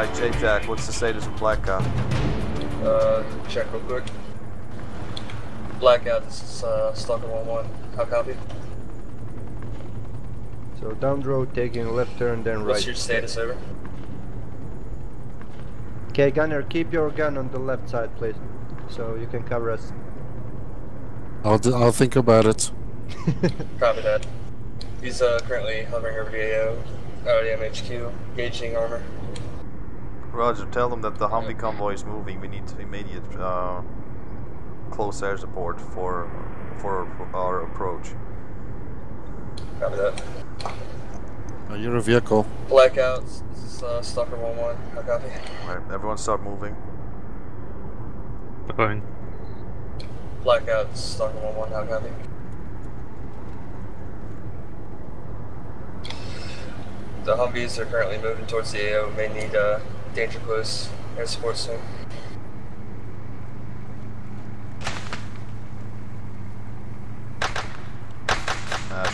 Alright, JTAC, what's the status of Blackout? Check real quick. Blackout, this is Stalker 1 1. How copy? So down the road, taking a left turn, then right. What's your status, over? Okay, gunner, keep your gun on the left side, please, so you can cover us. I'll think about it. Copy that. He's currently hovering over the AO, the MHQ, gauging armor. Roger, tell them that the Humvee convoy is moving. We need immediate close air support for our approach. Copy that. You're a vehicle. Blackouts. This is Stalker 1-1. I copy. Alright, everyone start moving. Fine. Blackouts. Stalker 1-1. I copy. The Humvees are currently moving towards the AO. May need danger close air support soon.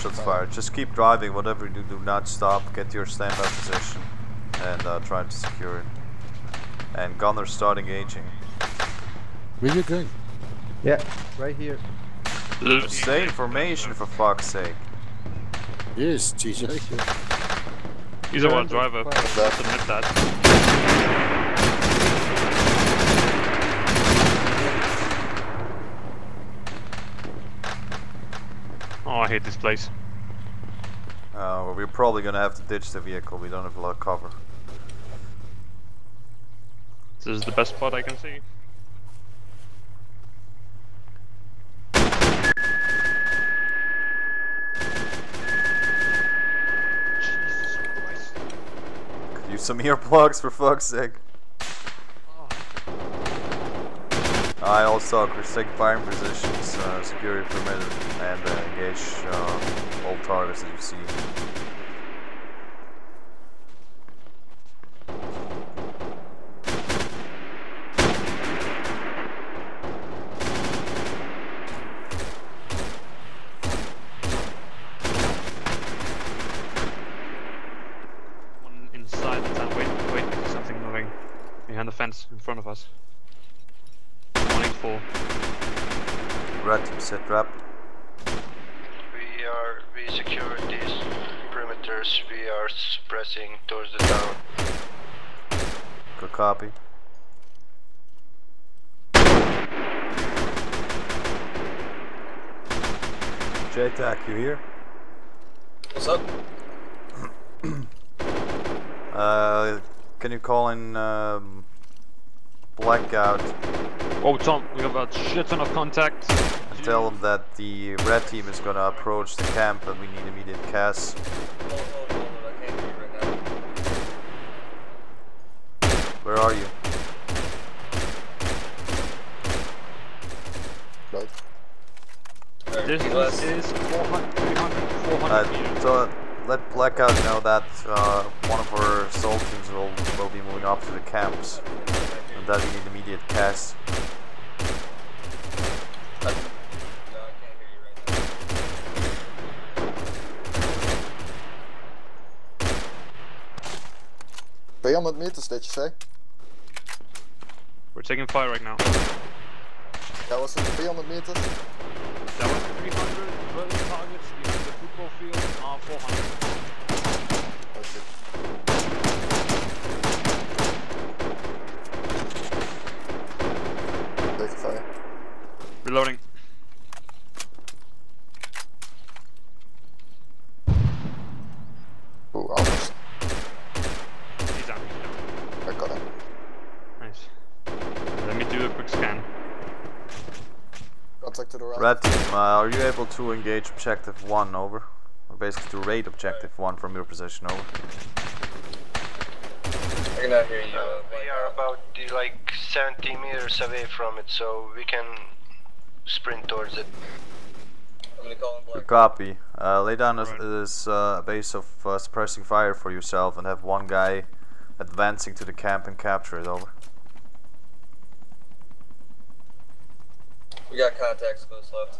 Shots fired. Just keep driving. Whatever you do, do not stop. Get to your standby position and try to secure it. And gunners start engaging. Where you going? Yeah, right here. Stay in formation for fuck's sake. Yes, TJ. He's a one driver. I'll submit that. Oh, I hate this place. Well, we're probably gonna have to ditch the vehicle. We don't have a lot of cover. This is the best spot I can see. Some earplugs for fuck's sake. Oh. I also take firing positions, security perimeter, and engage all targets that you see. In front of us. 184. Rat, set trap. We secured these perimeters. We are pressing towards the town. Good copy. JTAC, you here? What's up? Can you call in Blackout? Oh, Tom, we have a shit ton of contacts. Tell them that the red team is gonna approach the camp and we need immediate CAS. Hold on, I can't hear you right now. Where are you? Right. This is 400 meters. Let Blackout know that one of our assault teams will be moving up to the camps and that we need immediate CAS. No, I can't hear you right now. 300 meters, did you say? We're taking fire right now. That was in 300 meters? That was 300, early targets behind the football field are 400. Reloading. Oh, almost. He's out. I got him. Nice. Let me do a quick scan. Contact to the right. Red team, are you able to engage objective 1, over? Or basically to raid objective 1 from your position, over. I cannot hear you. We are about like 70 meters away from it, so we can sprint towards it. I'm gonna call him Black. Copy. Lay down this base of suppressing fire for yourself and have one guy advancing to the camp and capture it, over. We got contacts close left.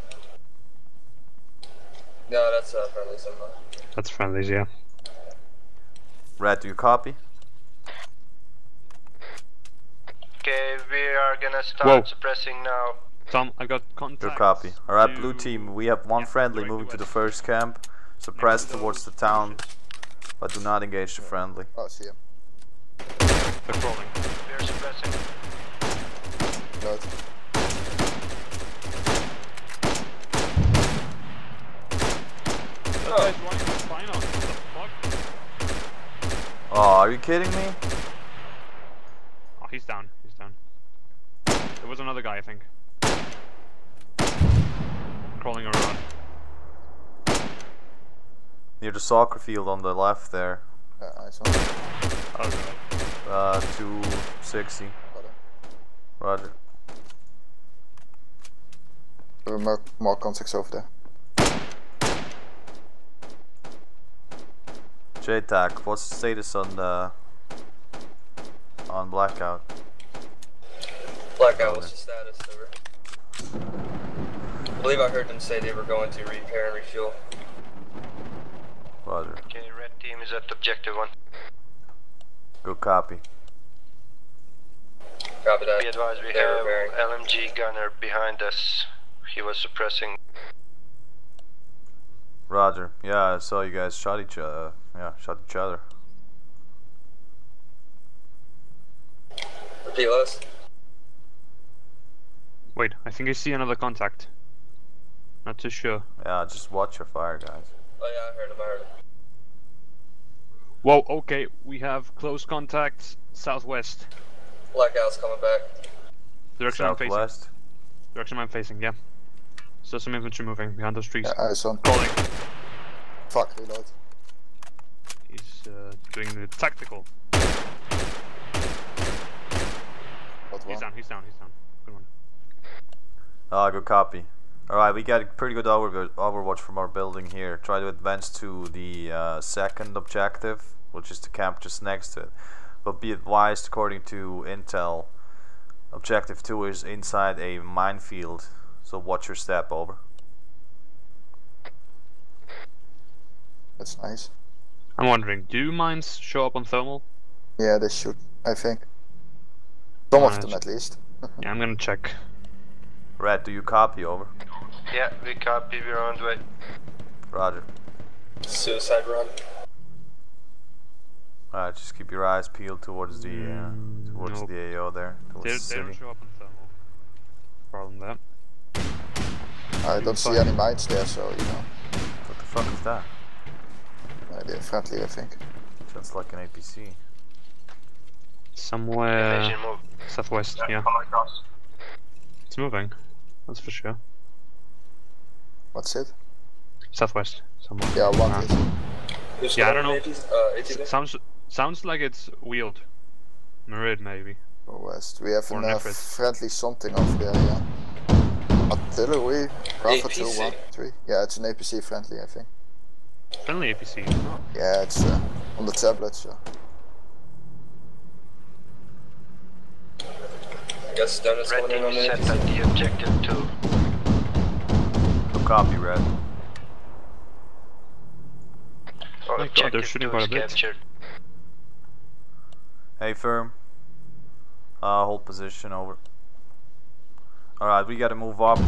No, that's friendlies, I'm not. That's friendlies, yeah. Rat, do you copy? are gonna start suppressing now. Tom, I got contact. Good copy. Alright, blue team, we have one friendly moving to the first camp. Suppress towards the town, but do not engage the friendly. Oh, I see him. They're crawling. They're suppressing. Good. That guy's running the spine out. What the fuck? Oh, are you kidding me? Oh, he's down. He's down. There was another guy, I think. Crawling around. Near the soccer field on the left there. I saw him. Oh, God. 260. Roger. There are more contacts over there. JTAC, what's the status on Blackout? Blackout, what's the status? I believe I heard them say they were going to repair and refuel. Roger. Okay, red team is at objective 1. Good copy. Copy that. Be advised, we have LMG gunner behind us. He was suppressing. Roger. Yeah, I saw you guys shot each other. Repeat us. Wait, I think I see another contact. Not too sure. Yeah, just watch your fire, guys. Oh yeah, I heard him. Whoa, okay, we have close contacts southwest. Blackout's coming back. Direction southwest. I'm facing. Direction I'm facing, yeah. So some infantry moving behind those trees. Yeah, I saw him. Calling. Fuck, reload. He's doing the tactical. He's down, he's down, he's down. Good one. Ah, good copy. Alright, we got a pretty good overwatch from our building here. Try to advance to the second objective, which is the camp just next to it. But be advised, according to Intel, objective 2 is inside a minefield. So watch your step, over. That's nice. I'm wondering, do mines show up on thermal? Yeah, they should, I think. Some of them, at least. Yeah, I'm gonna check. Red, do you copy, over? Yeah, we copy, we're on the way. Roger. Suicide run. Alright, just keep your eyes peeled towards the the AO there. They don't show up on thermal. Problem there. I don't see any mines there, so you know. What the fuck is that? They're friendly, I think. Sounds like an APC. Somewhere southwest, yeah. It's moving, that's for sure. What's it? Southwest, somewhere. Yeah, I don't know. Sounds like it's wheeled. Merid, maybe. Or west. We have enough friendly something over there, yeah. Artillery, Bravo 213. Yeah, it's an APC friendly, I think. Friendly APC? Yeah, it's on the tablet, so. I guess that is what I'm set at the objective 2. Good copy, Red. Oh my god, they're shooting quite a bit. Hey, firm. Hold position, over. Alright, we gotta move up.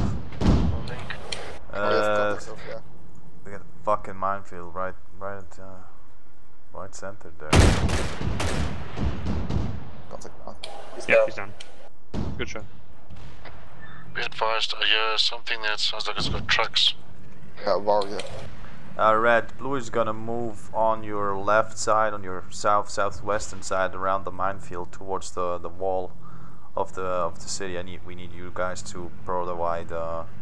We got a fucking minefield right at right center there. He's done. Good shot. Be advised, I hear something that sounds like it's got trucks. Yeah, warrior. Red, blue is gonna move on your left side, on your southwestern side around the minefield towards the wall of the city. We need you guys to provide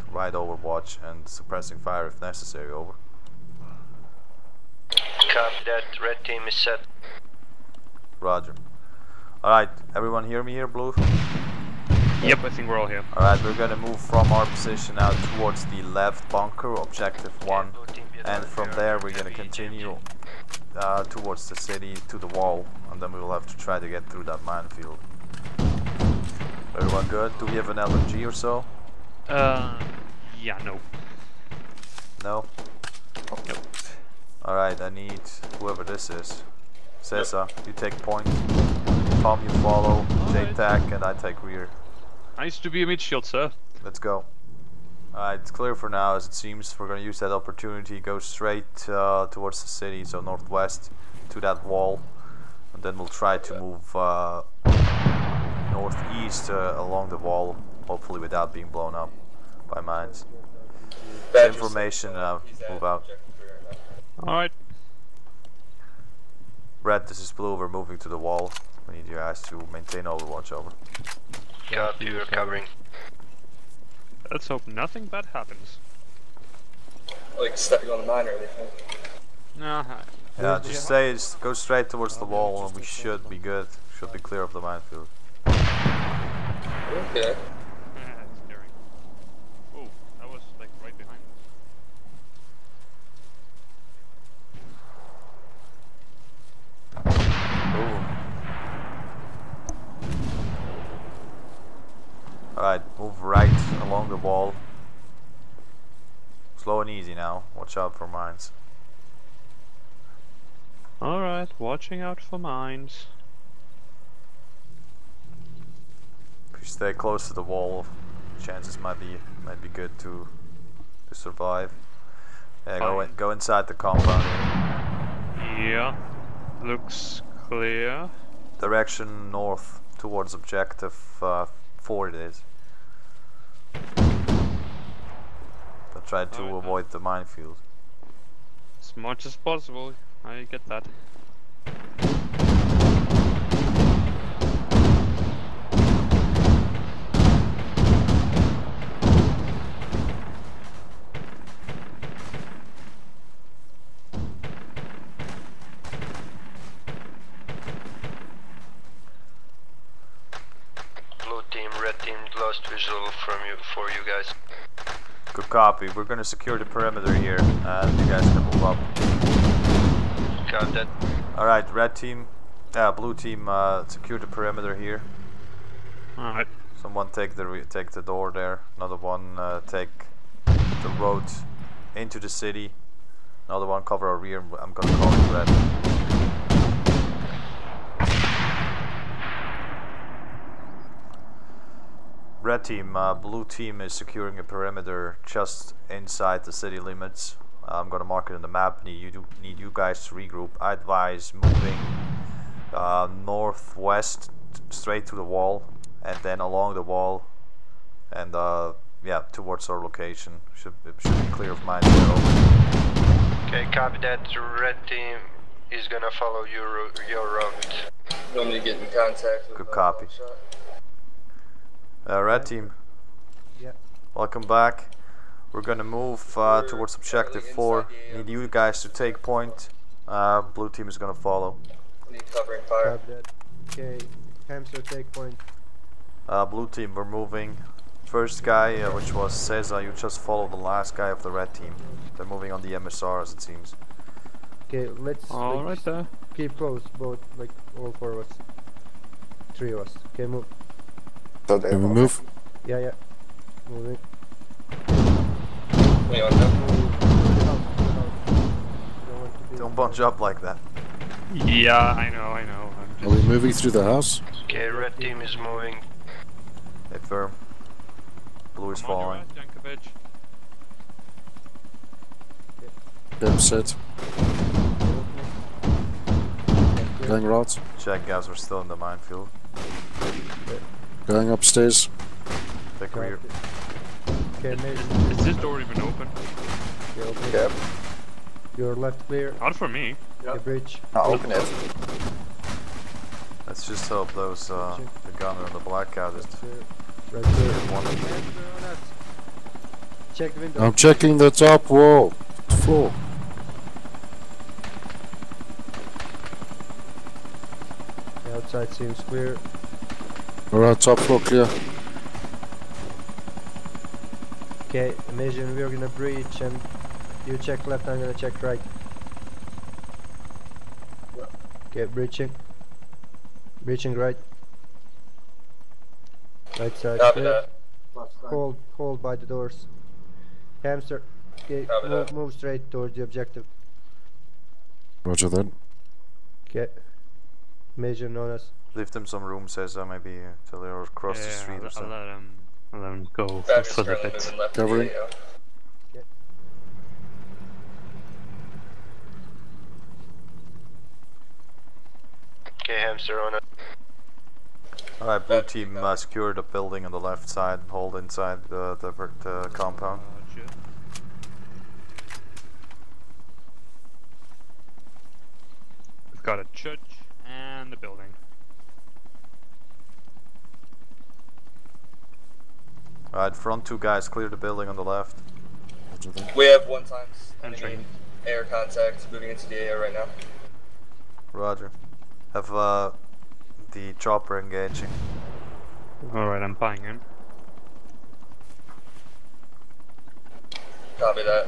wide overwatch and suppressing fire if necessary, over. Copy that, red team is set. Roger. Alright, everyone hear me here, blue? Yep, I think we're all here. Alright, we're gonna move from our position out towards the left bunker, objective 1, and from there we're gonna continue towards the city, to the wall, and then we will have to try to get through that minefield. Everyone good? Do we have an LMG or so? Yeah, no. No? Oh. Nope. Alright, I need whoever this is. Cesar, you take point. Tom, you follow. JTAC, and I take rear. Nice to be a meat shield, sir. Let's go. It's clear for now, as it seems. We're going to use that opportunity, go straight towards the city, so northwest to that wall, and then we'll try to move northeast along the wall, hopefully without being blown up by mines. The information, move out. Alright. Red, this is Blue, we're moving to the wall. We need you guys to maintain overwatch, over. Yeah, you're covering. Let's hope nothing bad happens. Like stepping on a mine or anything. Uh-huh. Yeah, just stay, just go straight towards the wall and we should be good. Should be clear of the minefield. Okay. That's scary. Oh, that was like right behind us. Ooh. Alright, move right along the wall. Slow and easy now. Watch out for mines. Alright, watching out for mines. If you stay close to the wall, chances might be good to survive. Yeah, go inside the compound. Yeah, looks clear. Direction north towards objective 4 it is. But try to avoid the minefield as much as possible. I get that. Blue team, red team, lost visual from you for you guys. Good copy. We're gonna secure the perimeter here, and you guys can move up. Alright, red team, blue team, secure the perimeter here. Alright. Someone take the door there. Another one take the road into the city. Another one cover our rear. I'm gonna call it red. Red team, blue team is securing a perimeter just inside the city limits. I'm gonna mark it on the map. Need you guys to regroup. I advise moving northwest straight to the wall, and then along the wall, and yeah, towards our location. Should be clear of mines. Okay, copy that. Red team is gonna follow your route. Nobody get in contact. Good copy. Red team. Yeah. Welcome back. We're gonna move towards objective 4. Need you guys to take point. Blue team is gonna follow. Need covering fire. Okay, Hamster, take point. Blue team, we're moving. First guy, which was Cesar, you just follow the last guy of the red team. They're moving on the MSR, as it seems. Okay, let's keep close, both, like all four of us. Three of us. Okay, move. So they move? Yeah, yeah. Moving. Don't bunch up like that. Yeah, I know. Are we moving through the house? Okay, red team is moving. Hey, firm. Blue is falling. Damn set. Going rods. Check, guys, we're still in the minefield. Going upstairs. Take rear. Okay, maybe. Is this door even open? Yeah, open it. Yep. Your left clear. Not for me. Yep. The bridge. I'll open it. Let's just hope those the gunner and the blackout is right there. Check the window. I'm checking the top wall. Floor. The outside seems clear. Alright, top floor clear. Okay, imagine we're gonna breach and you check left, I'm gonna check right. Okay, breaching. Breaching right. Right side. Hold by the doors. Hamster, okay, move straight towards the objective. Roger that. Okay. Imagine on us. leave them some room, says maybe till they are across the street or something. I'll let them go for the bit. Covering. Okay, hamster on it. Alright, blue team secure the building on the left side, hold inside the compound. We've got a church and a building. Alright, front two guys, clear the building on the left. We have one time entering air contact, moving into the AO right now. Roger. Have the chopper engaging. Alright, I'm buying in. Copy that.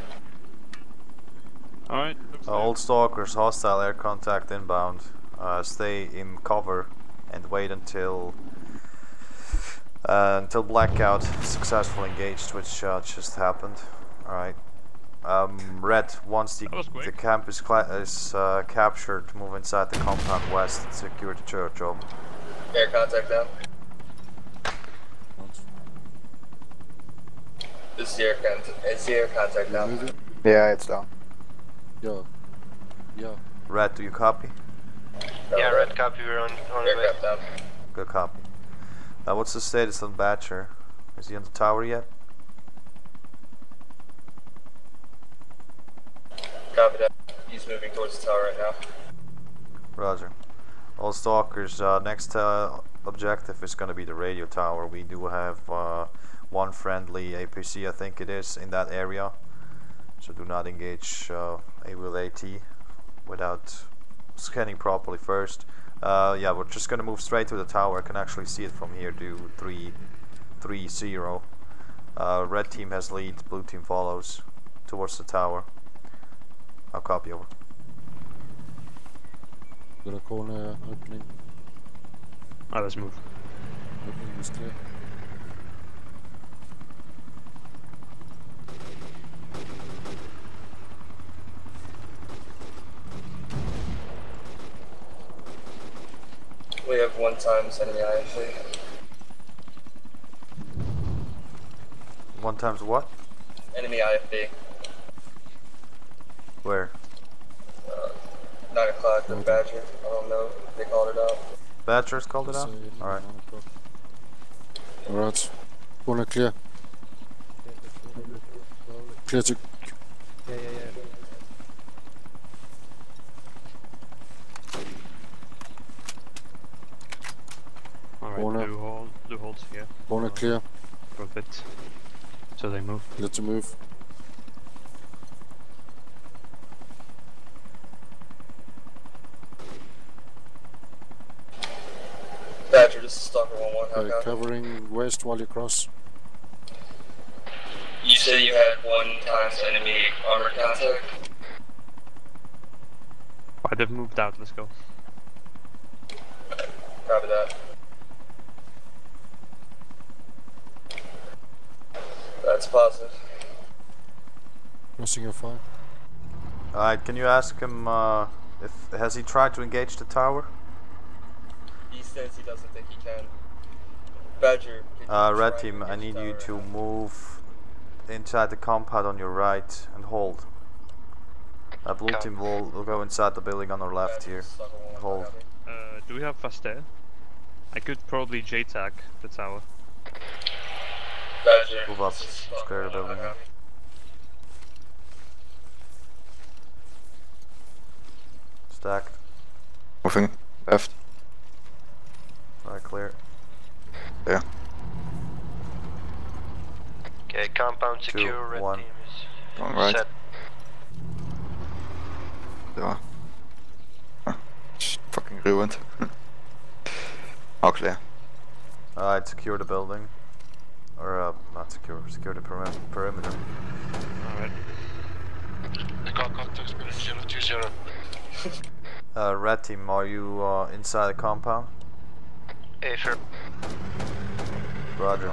Alright, all stalkers, hostile air contact inbound. Stay in cover and wait until Blackout successfully engaged, which just happened. Alright. Red, once the camp is captured, move inside the compound west and secure the church. Over. Air contact down. This is the air contact. It's the air contact down. Yeah, it's down. Yo. Yo. Red, do you copy? Yeah, Red, copy. We're on the way. Down. Good copy. What's the status on Batcher? Is he on the tower yet? Copy that. He's moving towards the tower right now. Roger. All stalkers, next objective is going to be the radio tower. We do have one friendly APC, I think it is, in that area. So do not engage AWIL-AT without scanning properly first. Yeah, we're just going to move straight to the tower. I can actually see it from here to 3-0. Red team has lead, blue team follows towards the tower. I'll copy over. Got a corner opening. Alright, let's move. Opening is clear. We have one time enemy iron fleet. One times what? Enemy IFB. Where? 9 o'clock, the Badger. I don't know if they called it out. Badger's called it out? Alright. Alright. Corner clear. Clear to... Yeah. Alright, blue holds here. Corner clear. For a bit. So they move. Clear to move. Badger, this is Stalker 1 1. Covering west while you cross. You said you had one times enemy armored contact? Oh, they've moved out, let's go. Copy that. That's positive. Missing a fire. Alright, can you ask him has he tried to engage the tower? He says he doesn't think he can. Badger. Red team, I need you to move inside the compound on your right and hold. Blue team will go inside the building on our left here. Hold. Do we have fast air? I could probably JTAC the tower. Badger. Move up, square the building. Stacked. Moving left. Alright, clear. Yeah. Okay, compound secure. Red team is right. Set. Yeah. Fucking ruined. All clear. Alright, secure the building. Or, not secure, secure the perimeter. Alright. The car contact's been 020. Red team, are you inside the compound? Hey, sure. Roger.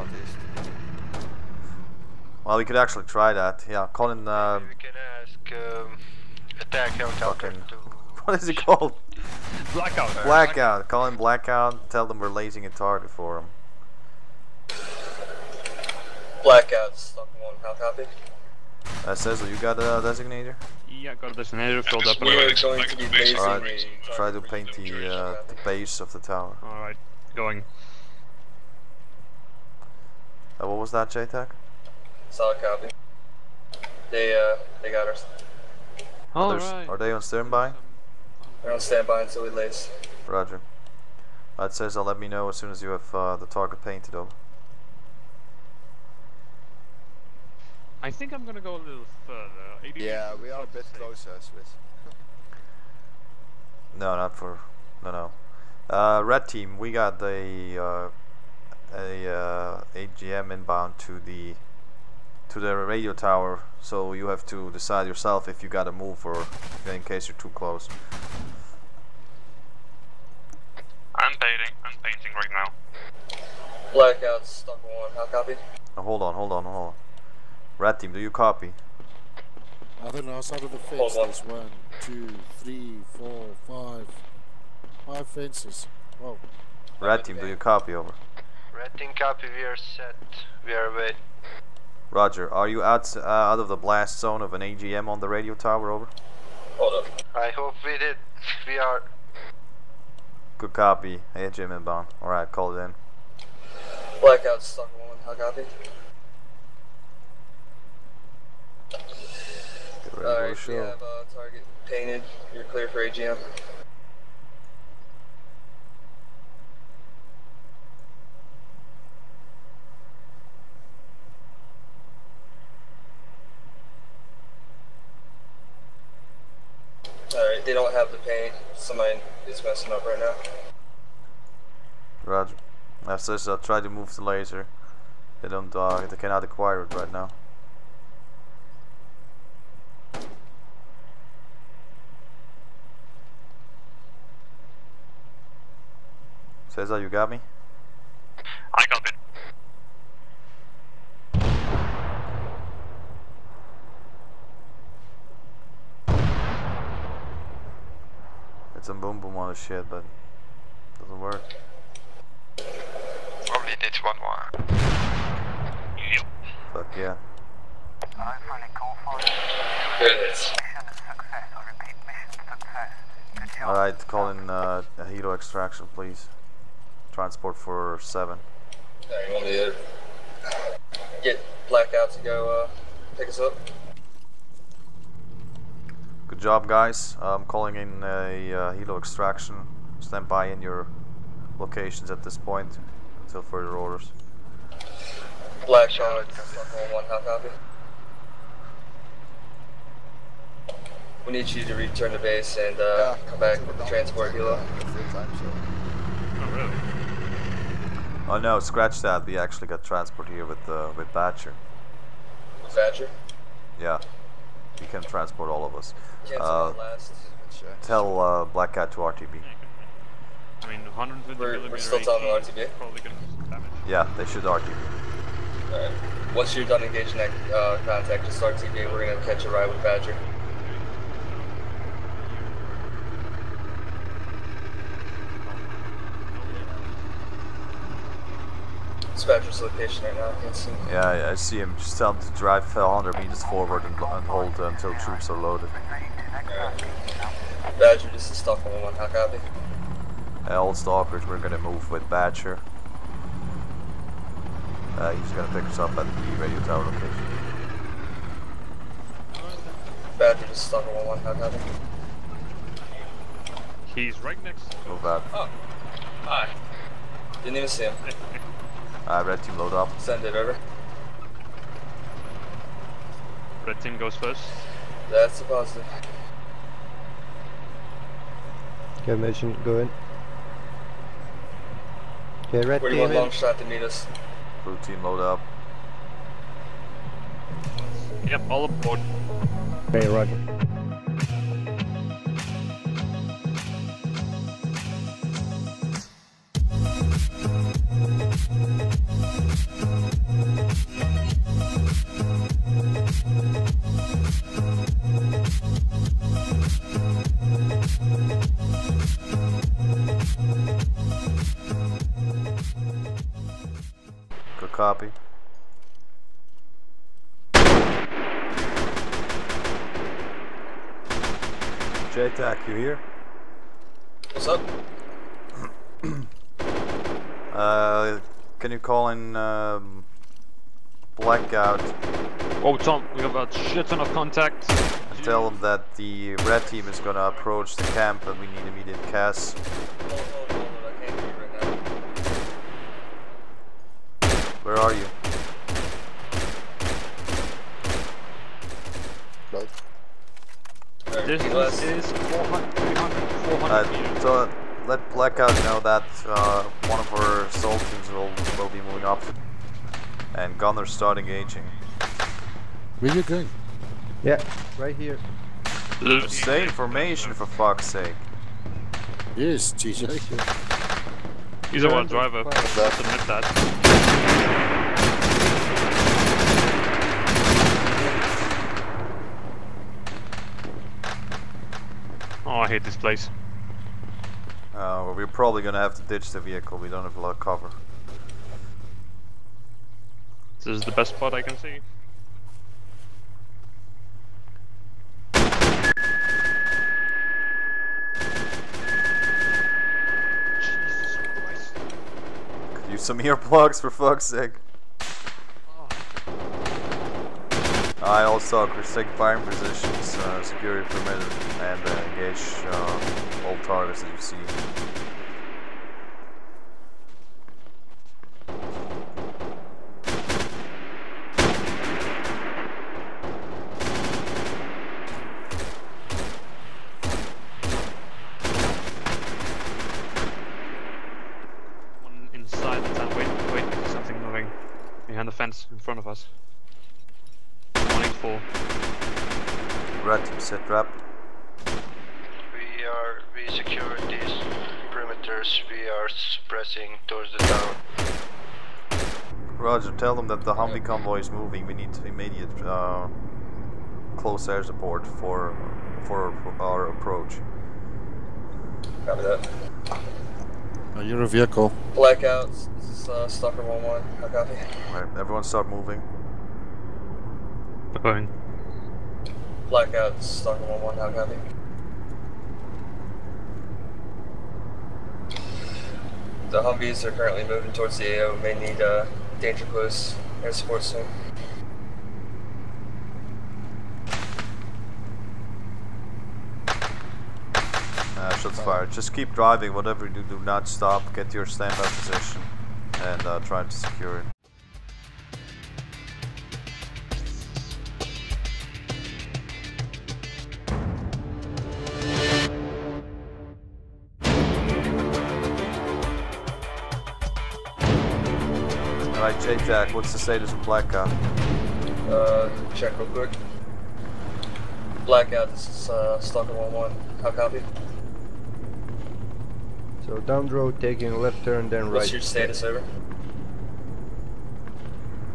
Well, we could actually try that. Yeah, Colin. We can ask attack helicopter. What is it called? Blackout. Blackout. Call him Blackout. Tell them we're lazing a target for him. Blackout. Stalker 1, how copy? Cecil, you got a designator? Yeah, I got a designator filled up. We're going to be basing. Alright, try to paint the base of the tower. Alright, going. What was that, JTAC? Solid copy. They got us. Alright. Are they on standby? They're on standby until we lace. Roger. Alright, Cesar, let me know as soon as you have the target painted over. I think I'm gonna go a little further. ABB, yeah, we are a bit closer, Swiss. No, not for... no. Red team, we got a AGM inbound to the radio tower, so you have to decide yourself if you gotta move or in case you're too close. I'm painting right now. Blackout, Stalker 1, how copy? Oh, hold on. Red team, do you copy? I don't know, outside of the fence there's 1, 2, 3, 4, 5. 5 fences. Wow. Red team, do you copy, over? Red team copy, we are set. We are away. Roger, are you out of the blast zone of an AGM on the radio tower, over? Hold up. I hope we did. We are. Good copy. AGM inbound. Alright, call it in. Blackout, Stalker 1, how copy? Alright, we have target painted. You're clear for AGM. Alright, they don't have the paint. Somebody is messing up right now. Roger. As I said, I'll try to move the laser. They don't. They cannot acquire it right now. Cesar, you got me? I got it. It's a boom boom on the shit, but it doesn't work. Probably did one more. Yep. Fuck yeah. I finally call for it. Good. Mission success, I repeat, mission success. Good job. Alright, call in a hero extraction, please. Transport for 7. Yeah, you want me to get Blackout to go pick us up? Good job, guys. I'm calling in a helo extraction. Stand by in your locations at this point until further orders. Blackout, one half copy. We need you to return to base and come back with the transport helo. Oh, really? Oh no, scratch that, we actually got transport here with Thatcher. With Thatcher? Yeah. He can transport all of us. Tell Blackout to RTB. I mean, 150 we're still telling RTB? Yeah, they should RTB. Alright. Once you're done engaging that contact, just RTB, we're gonna catch a ride with Thatcher. Dispatcher's location right now, I can't see him. Yeah, I see him. Just tell him to drive 100 meters forward and hold until troops are loaded. Badger, this is Stalker 1, how copy? All Stalkers, we're gonna move with Badger. He's gonna pick us up at the radio tower location. Badger, this is Stalker 1, how copy? He's right next to us. Oh, hi. Didn't even see him. Red team load up. Send it over. Red team goes first. That's a positive. Okay, Merchant, go in. Okay, Red team long shot to meet us. Blue team load up. Yep, all aboard. Okay, Roger. copy. JTAC, you here? What's up? Can you call in Blackout? Oh, Tom, we have a shit ton of contacts. And tell them that the red team is gonna approach the camp and we need immediate CAS. Hold on, I can't hear you right now. Where are you? No. This is 400 meters. So let Blackout know that one of our assault teams will be moving up. And gunners start engaging. Where are you going? Yeah, right here. Stay in formation for fuck's sake. Yes, Jesus. He's a one driver. Let's admit that. Oh, I hate this place. Well, we're probably gonna have to ditch the vehicle, we don't have a lot of cover. This is the best spot I can see. Jesus Christ. Could use some earplugs for fuck's sake. I also forsake firing positions, security perimeter, and engage all targets that you see. One inside the town, wait, there's something moving behind the fence in front of us. Red team set trap. We secured these perimeters, we are pressing towards the town. Roger, tell them that the Humvee convoy is moving, we need immediate close air support for our approach. Copy that. You're a vehicle. Blackouts, this is Stalker 1 1, I copy. Alright, everyone start moving. Going. Blackout, Stalker 1-1, how copy? The Humvees are currently moving towards the AO, may need danger close air support soon. Shots fired. Just keep driving, whatever you do, do not stop. Get to your standby position and try to secure it. Alright, JTAC, what's the status of Blackout? Check real quick. Blackout, this is Stalker 1-1, how copy? So down the road, taking a left turn, then right. What's your status, over?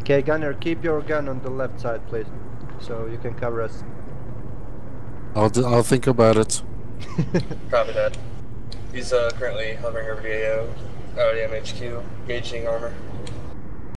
Okay, gunner, keep your gun on the left side, please, so you can cover us. I'll think about it. Copy that. He's currently hovering over the AO, the MHQ, gauging armor.